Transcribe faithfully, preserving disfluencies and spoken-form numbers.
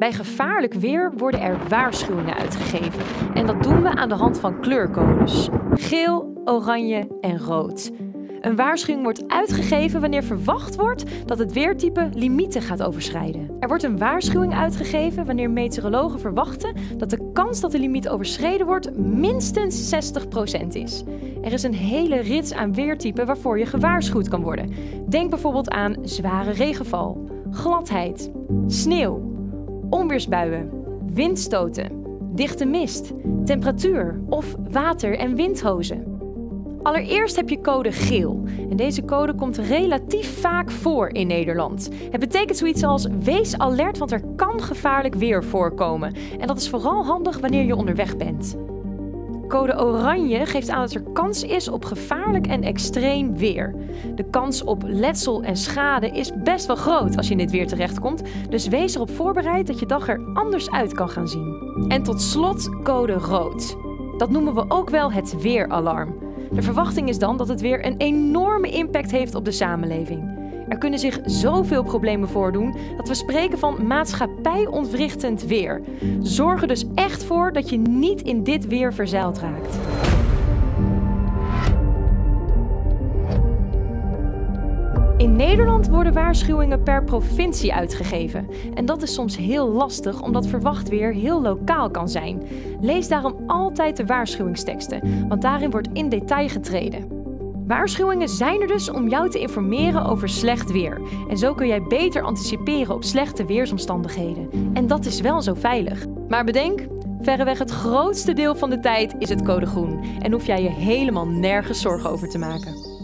Bij gevaarlijk weer worden er waarschuwingen uitgegeven. En dat doen we aan de hand van kleurcodes. Geel, oranje en rood. Een waarschuwing wordt uitgegeven wanneer verwacht wordt dat het weertype limieten gaat overschrijden. Er wordt een waarschuwing uitgegeven wanneer meteorologen verwachten dat de kans dat de limiet overschreden wordt minstens zestig procent is. Er is een hele rits aan weertypen waarvoor je gewaarschuwd kan worden. Denk bijvoorbeeld aan zware regenval, gladheid, sneeuw, onweersbuien, windstoten, dichte mist, temperatuur of water- en windhozen. Allereerst heb je code geel. En deze code komt relatief vaak voor in Nederland. Het betekent zoiets als wees alert, want er kan gevaarlijk weer voorkomen. En dat is vooral handig wanneer je onderweg bent. Code oranje geeft aan dat er kans is op gevaarlijk en extreem weer. De kans op letsel en schade is best wel groot als je in dit weer terechtkomt. Dus wees erop voorbereid dat je dag er anders uit kan gaan zien. En tot slot code rood. Dat noemen we ook wel het weeralarm. De verwachting is dan dat het weer een enorme impact heeft op de samenleving. Er kunnen zich zoveel problemen voordoen dat we spreken van maatschappijontwrichtend weer. Zorg er dus echt voor dat je niet in dit weer verzeild raakt. In Nederland worden waarschuwingen per provincie uitgegeven. En dat is soms heel lastig, omdat verwacht weer heel lokaal kan zijn. Lees daarom altijd de waarschuwingsteksten, want daarin wordt in detail getreden. Waarschuwingen zijn er dus om jou te informeren over slecht weer. En zo kun jij beter anticiperen op slechte weersomstandigheden. En dat is wel zo veilig. Maar bedenk, verreweg het grootste deel van de tijd is het code groen. En hoef jij je helemaal nergens zorgen over te maken.